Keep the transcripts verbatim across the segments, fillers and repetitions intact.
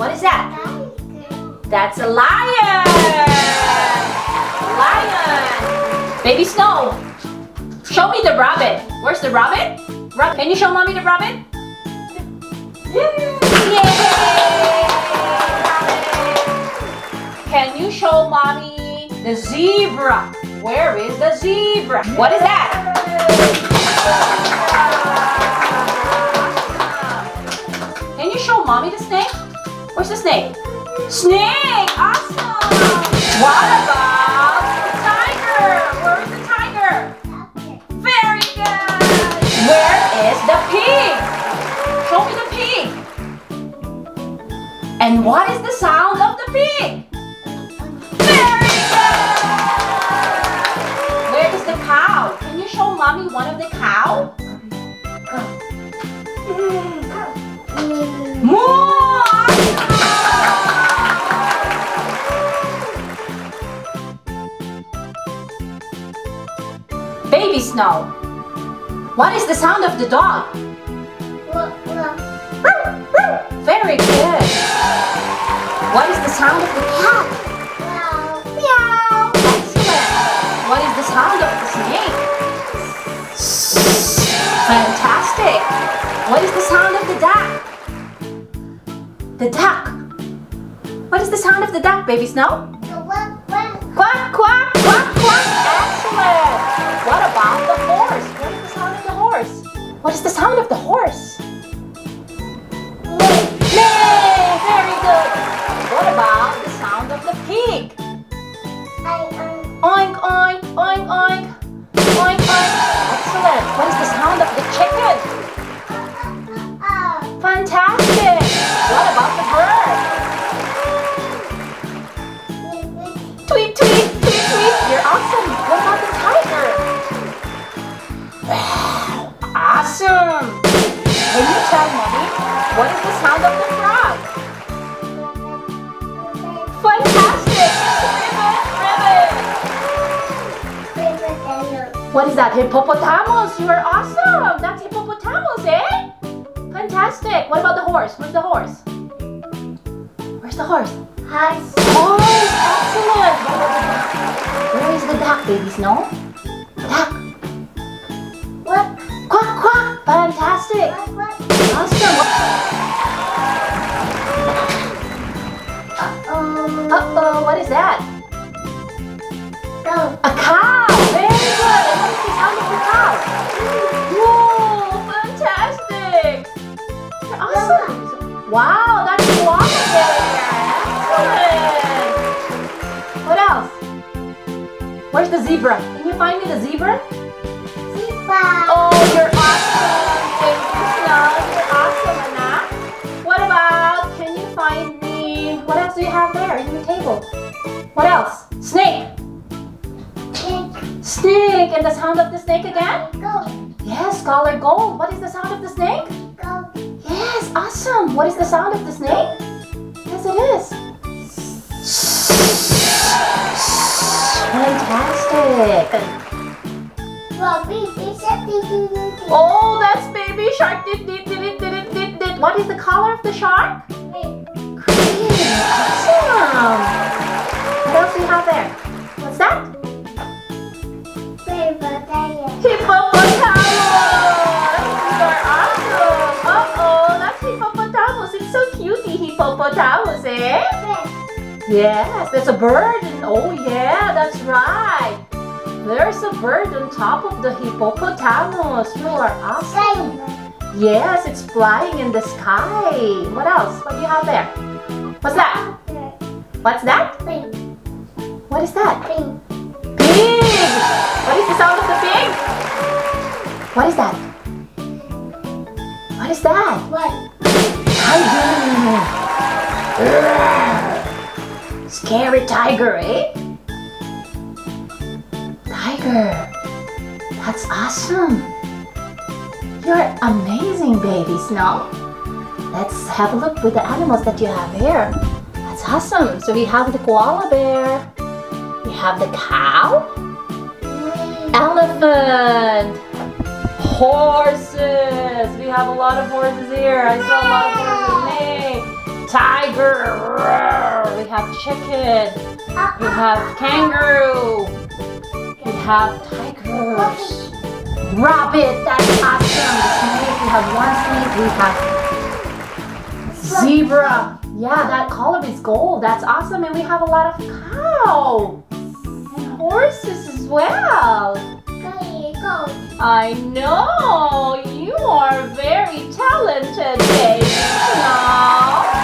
What is that? Lion. That's a lion! Lion! Baby Snow, show me the rabbit. Where's the rabbit? Rabbit. Can you show mommy the rabbit? Yay! Yay! Can you show mommy the zebra? Where is the zebra? What is that? Can you show mommy the snake? Where's the snake? Snake! Awesome! What about the tiger? Where is the tiger? Very good! Where is the pig? Show me the pig! And what is the sound of the pig? Very good! Where is the cow? Can you show mommy one of the cow? Moo! Baby Snow, what is the sound of the dog? Very good. What is the sound of the cat? Meow. Excellent. What is the sound of the snake? Fantastic. What is the sound of the duck? The duck. What is the sound of the duck, Baby Snow? Quack, quack, quack, quack, quack. Excellent. What about the horse? What is the sound of the horse? What is the sound of the horse? Neigh! Neigh! Very good! What about the sound of the pig? Oink, oink, oink, oink, oink, oink. Excellent! What is the sound of the chicken? Fantastic! What about the bird? Tweet, tweet, tweet, tweet! You're awesome! What about the tiger? Wow, awesome! Can you tell mommy what is the sound of the frog? Fantastic! Ribbon, ribbon! What is that? Hippopotamus! You are awesome! That's hippopotamus, eh? Fantastic! What about the horse? Where's the horse? Where's the horse? Horse! Oh, excellent! What about the duck? Where is the duck, Baby Snow? Duck! Quack, quack! Fantastic! Quack, quack. Awesome! Uh-oh. Uh-oh, what is that? Cow. A cow! Very good! And what is the sound of the cow? Whoa! Fantastic! You're awesome! Wow, that's a lot of it! What else? Where's the zebra? Can you find me the zebra? Oh, you're awesome! Thank you, Snow. You're awesome, Anna. What about, can you find me, what else do you have there in your table? What else? Snake! Snake! Snake! And the sound of the snake again? Gold! Yes, color gold! What is the sound of the snake? Gold! Yes, awesome! What is the sound of the snake? Yes, it is! Fantastic! Oh, that's baby shark. Did, did, did, did, did, did. What is the color of the shark? Green. Green. Awesome. What else do you have there? What's that? Hippopotamus. Hippopotamus. You are awesome. Uh-oh, that's hippopotamus. It's so cutey, hippopotamus, eh? Yes, that's a bird. Oh, yeah, that's right. There's a bird on top of the hippopotamus. You are awesome. Yes, it's flying in the sky. What else? What do you have there? What's that? What's that? Pig. What is that? Pig. Pig. What is the sound of the pig? What is that? What is that? What? Tiger. Scary tiger, eh? Tiger. That's awesome. You're amazing, Baby Snow. Let's have a look with the animals that you have here. That's awesome. So we have the koala bear. We have the cow. Elephant. Horses. We have a lot of horses here. I saw a lot of horses. Tiger. tiger, we have chicken, we have kangaroo, we have tigers, rabbit, that's awesome. We have one snake, we have zebra, yeah, that collar is gold, that's awesome. And we have a lot of cow and horses as well. I know, you are very talented, Baby Snow.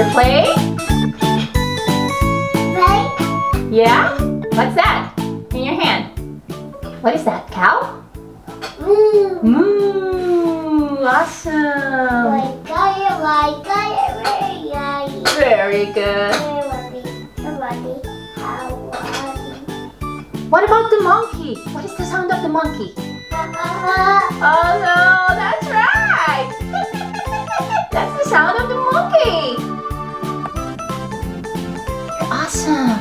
Your play? Play? Yeah? What's that in your hand? What is that, cow? Moo. Moo. Awesome. Very good. What about the monkey? What is the sound of the monkey? Oh no, that's right. That's the sound of the monkey. Awesome.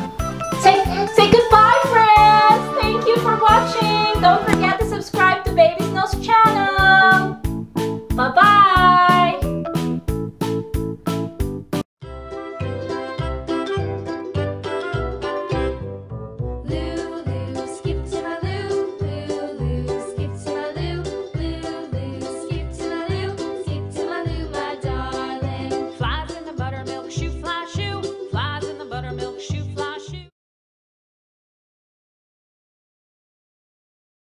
Say, say goodbye, friends. Thank you for watching. Don't